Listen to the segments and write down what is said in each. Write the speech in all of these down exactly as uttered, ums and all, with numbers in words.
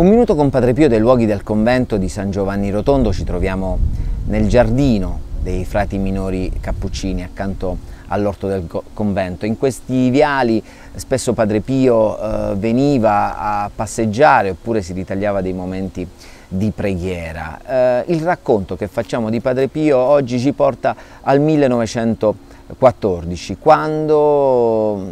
Un minuto con Padre Pio dei luoghi del convento di San Giovanni Rotondo. Ci troviamo nel giardino dei frati minori cappuccini accanto all'orto del convento. In questi viali spesso Padre Pio eh, veniva a passeggiare oppure si ritagliava dei momenti di preghiera. Eh, il racconto che facciamo di Padre Pio oggi ci porta al millenovecentoquattordici, quando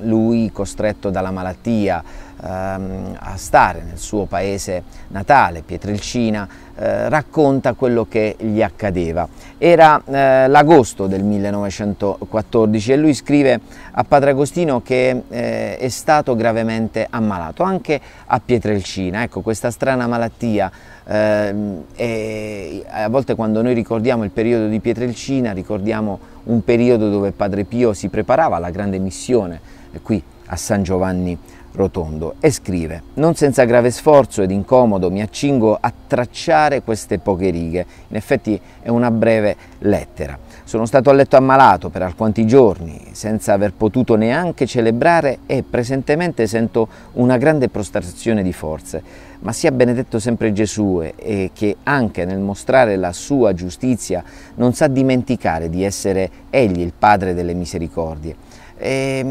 lui, costretto dalla malattia ehm, a stare nel suo paese natale, Pietrelcina, eh, racconta quello che gli accadeva. Era eh, l'agosto del millenovecentoquattordici e lui scrive a Padre Agostino che eh, è stato gravemente ammalato, anche a Pietrelcina. Ecco, questa strana malattia. Eh, e a volte quando noi ricordiamo il periodo di Pietrelcina ricordiamo un periodo dove Padre Pio si preparava alla grande missione qui a San Giovanni Rotondo, e scrive: non senza grave sforzo ed incomodo mi accingo a tracciare queste poche righe. In effetti è una breve lettera. Sono stato a letto ammalato per alquanti giorni, senza aver potuto neanche celebrare, e presentemente sento una grande prostrazione di forze. Ma sia benedetto sempre Gesù, e che anche nel mostrare la sua giustizia non sa dimenticare di essere egli il Padre delle misericordie. E,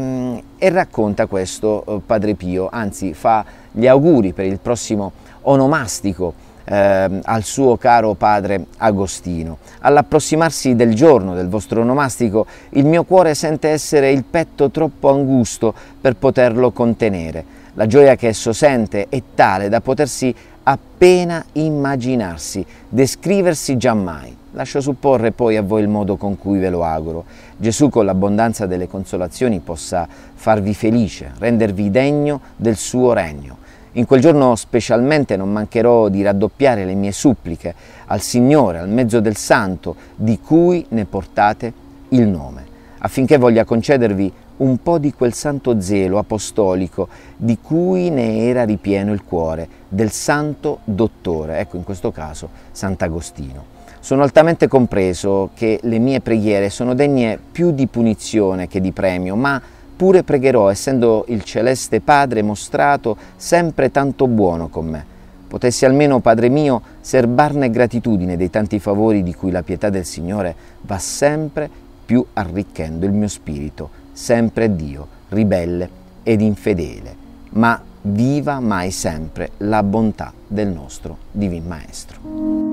e racconta questo Padre Pio, anzi fa gli auguri per il prossimo onomastico Eh, al suo caro padre Agostino. All'approssimarsi del giorno del vostro onomastico il mio cuore sente essere il petto troppo angusto per poterlo contenere. La gioia che esso sente è tale da potersi appena immaginarsi, descriversi giammai. Lascio supporre poi a voi il modo con cui ve lo auguro. Gesù con l'abbondanza delle consolazioni possa farvi felice, rendervi degno del suo regno. In quel giorno specialmente non mancherò di raddoppiare le mie suppliche al Signore, al mezzo del Santo, di cui ne portate il nome, affinché voglia concedervi un po' di quel santo zelo apostolico di cui ne era ripieno il cuore, del santo dottore, ecco in questo caso Sant'Agostino. Sono altamente compreso che le mie preghiere sono degne più di punizione che di premio, ma pure pregherò, essendo il Celeste Padre mostrato sempre tanto buono con me. Potessi almeno, Padre mio, serbarne gratitudine dei tanti favori di cui la pietà del Signore va sempre più arricchendo il mio spirito, sempre Dio, ribelle ed infedele, ma viva mai sempre la bontà del nostro Divin Maestro.